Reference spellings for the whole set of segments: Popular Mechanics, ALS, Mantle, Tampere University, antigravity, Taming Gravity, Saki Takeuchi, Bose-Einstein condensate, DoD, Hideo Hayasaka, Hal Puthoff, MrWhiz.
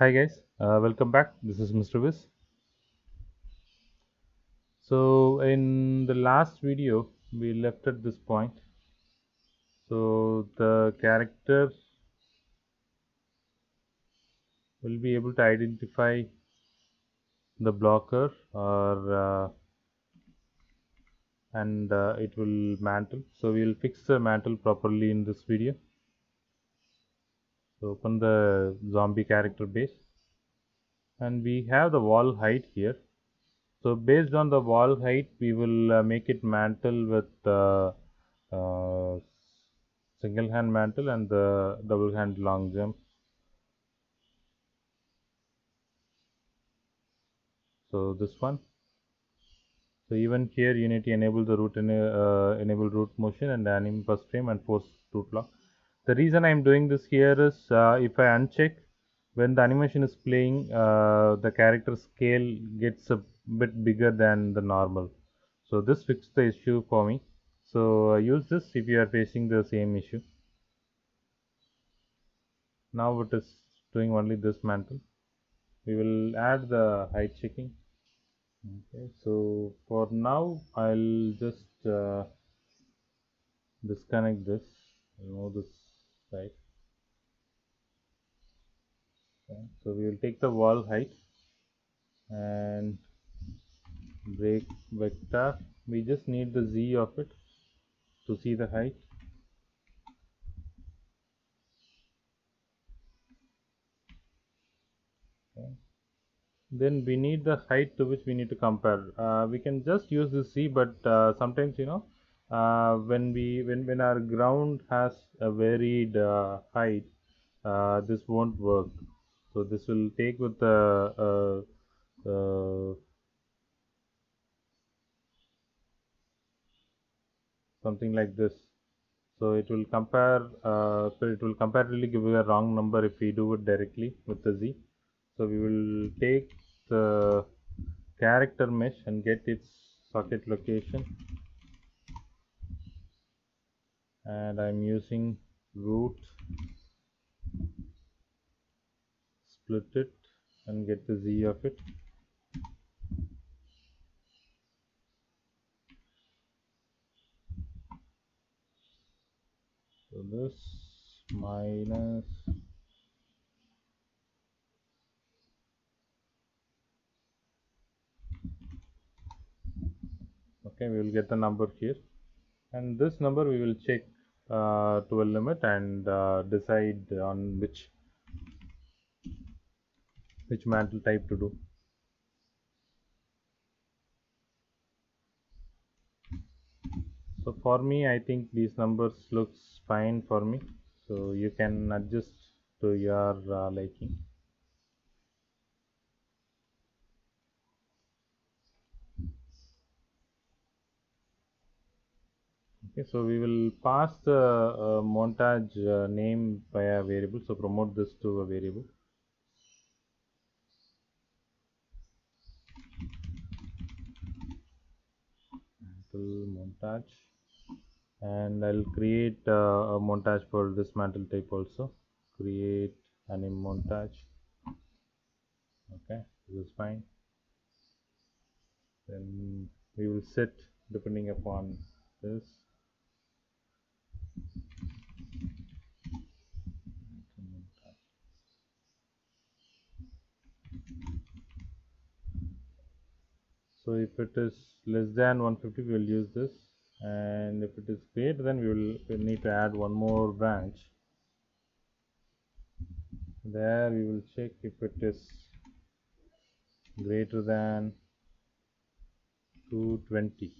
Hi guys, welcome back. This is MrWhiz. So in the last video we left at this point. So the character will be able to identify the blocker or and it will mantle. So we will fix the mantle properly in this video. So open the zombie character base, and we have the wall height here. So based on the wall height, we will make it mantle with single hand mantle and the double hand long jump. So this one. So even here, Unity enable the root enable root motion and anim first frame and force root lock. The reason I am doing this here is if I uncheck when the animation is playing, the character scale gets a bit bigger than the normal. So this fixed the issue for me. So use this if you are facing the same issue. Now it is doing only this mantle. We will add the height checking. Okay, so for now I'll just disconnect this. Remove this. Right. Okay. So we will take the wall height and break vector. We just need the z of it to see the height. Okay. Then we need the height to which we need to compare. We can just use the z, but sometimes when our ground has a varied height, this won't work. So this will take with the something like this. So it will compare. So it will comparatively give you a wrong number if we do it directly with the z. So we will take the character mesh and get its socket location. And I'm using root, split it and get the z of it. So this minus okay, we will get the number here, and this number we will check to a limit and decide on which mantle type to do. So for me, I think these numbers looks fine for me. So you can adjust to your liking. Okay, so we will pass the montage name by a variable. So promote this to a variable. Mantle montage, and I'll create a montage for this mantle type also. Create anim montage. Okay, this is fine. Then we will set depending upon this. So if it is less than 150, we will use this, and if it is greater, then we will need to add one more branch. There we will check if it is greater than 220.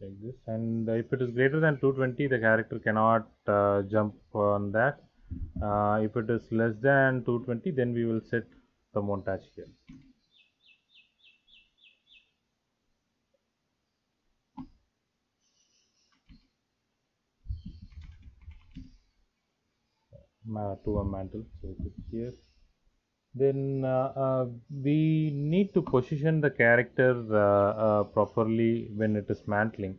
Check this, and if it is greater than 220, the character cannot jump on that. If it is less than 220, then we will set the montage here. To a mantle, so it is here. Then we need to position the character properly when it is mantling.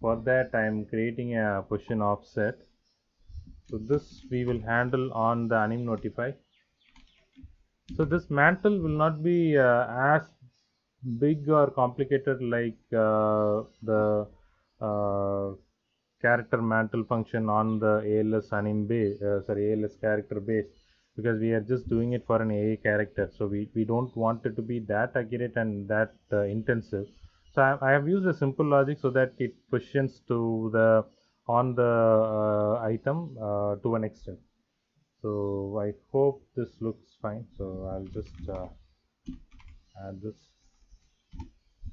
For that, I am creating a position offset. So this we will handle on the anim notify. So this mantle will not be as big or complicated like the character mantle function on the ALS anim base, ALS character base, because we are just doing it for an AA character. So we don't want it to be that accurate and that intensive. So I have used a simple logic so that it questions to the on the item to an extent. So I hope this looks fine. So I'll just add this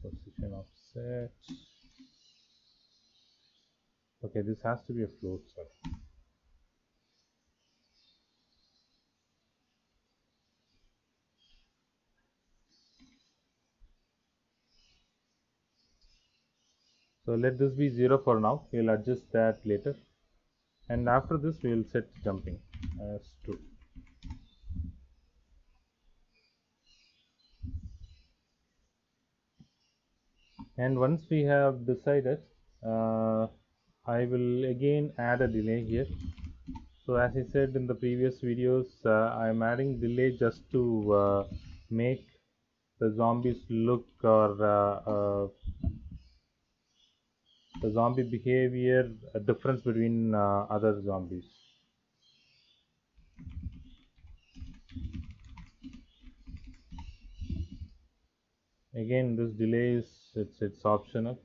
position offset. Okay, this has to be a float, sorry. So let this be 0 for now. We'll adjust that later, and after this we will set jumping as true. And once we have decided, I will again add a delay here. So as I said in the previous videos, I am adding delay just to make the zombies look, or the zombie behavior difference between other zombies. Again, this delay is it's optional.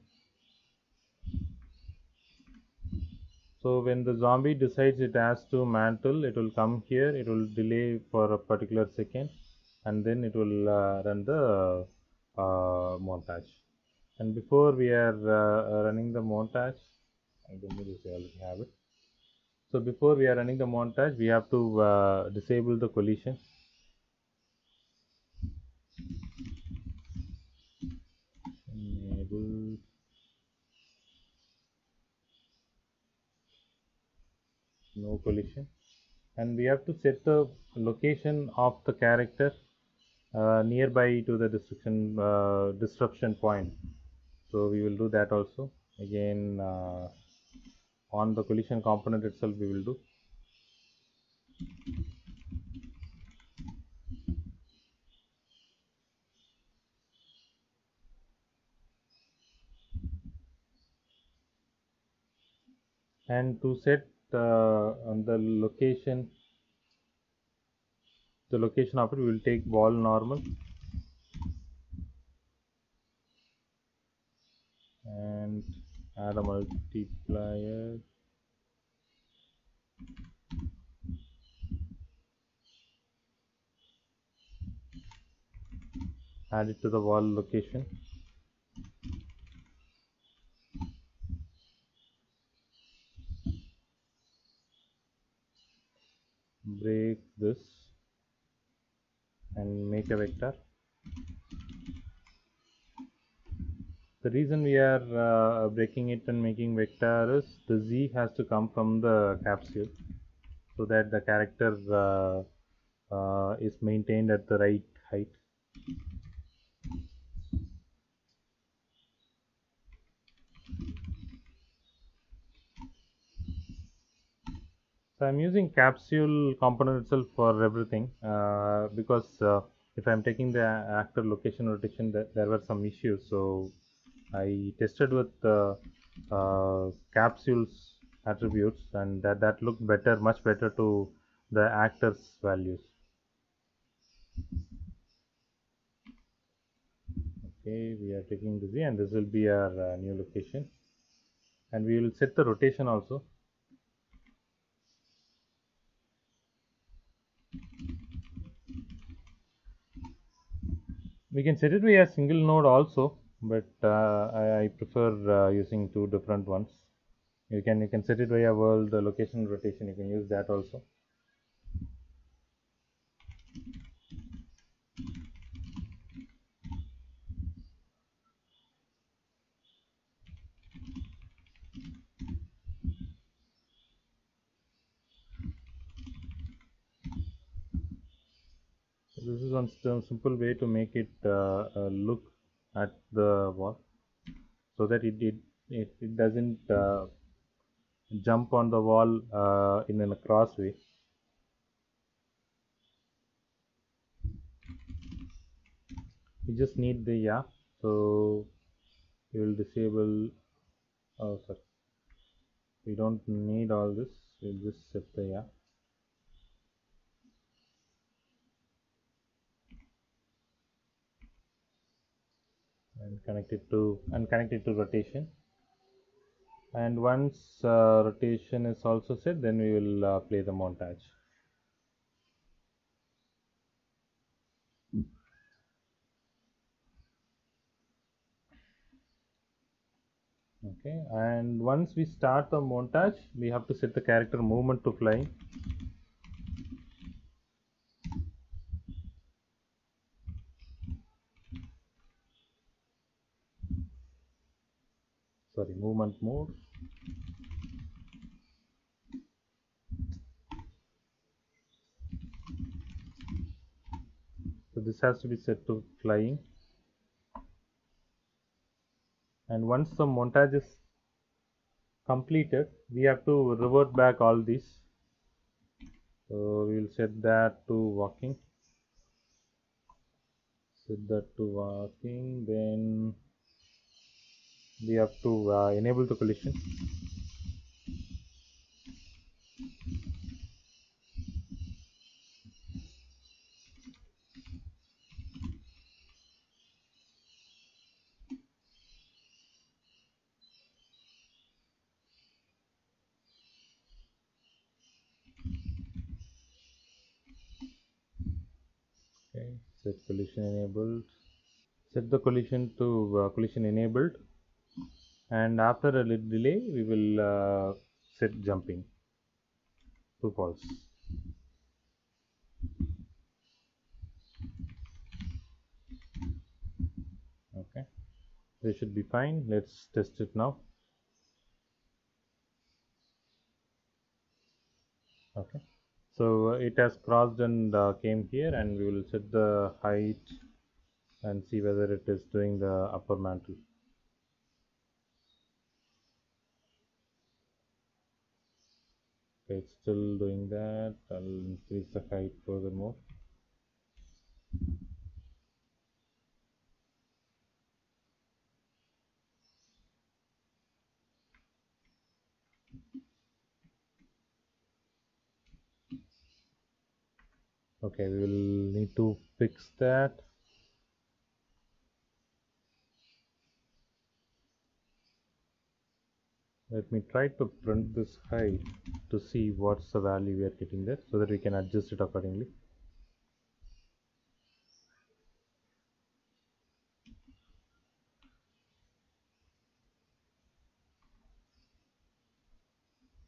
So when the zombie decides it has to mantle, it will come here. It will delay for a particular second, and then it will run the montage. And before we are running the montage, I don't know if I already have it. So before we are running the montage, we have to disable the collision. Enable. No collision. And we have to set the location of the character nearby to the disruption point. So we will do that also. Again, on the collision component itself we will do. And to set on the location of it, we will take ball normal. And add a multiplier. Add it to the wall location. Break this and make a vector. The reason we are breaking it and making vector is the z has to come from the capsule so that the character is maintained at the right height. So I am using capsule component itself for everything because if I am taking the actor location rotation, there were some issues. So I tested with capsules attributes, and that looked better, much better to the actors values. Okay, we are taking the Z, and this will be our new location, and we will set the rotation also. We can set it via a single node also, but I prefer using two different ones. You can set it via world location rotation. You can use that also. This is one simple way to make it look at the wall so that it doesn't jump on the wall in a crossway. You just need the so you will disable. Oh sorry, we don't need all this. We'll just set the and connect it to rotation. And once rotation is also set, then we will play the montage. Okay, and once we start the montage, we have to set the character movement to fly. Sorry, movement mode. So this has to be set to flying. And once the montage is completed, we have to revert back all these. So we will set that to walking. Set that to walking. Then we have to enable the collision. Okay, set collision enabled. Set the collision to collision enabled. And after a little delay, we will set jumping to false. Okay, this should be fine. Let's test it now. Okay, so it has crossed and came here, and we will set the height and see whether it is doing the upper mantle. It's still doing that. I'll increase the height furthermore. Okay, we will need to fix that. Let me try to print this height to see what's the value we are getting there, so that we can adjust it accordingly.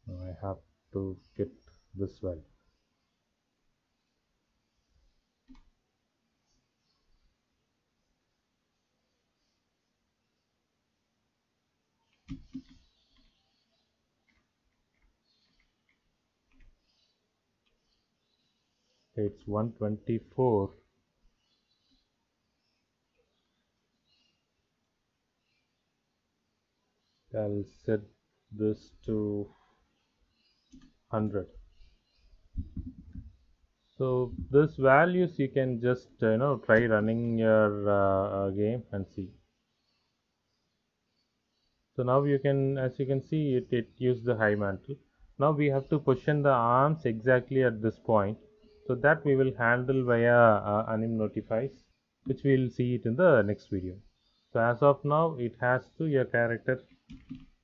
Now I have to get this value. It's 124. I'll set this to 100. So this values you can just try running your game and see. So now you can, as you can see, it used the high mantle. Now we have to position the arms exactly at this point. So that we will handle via anim notifies, which we will see it in the next video. So as of now, it has to, your character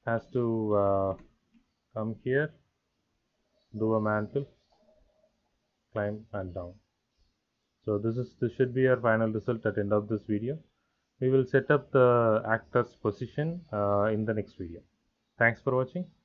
has to come here, do a mantle, climb and down. So this should be our final result at the end of this video. We will set up the actor's position in the next video. Thanks for watching.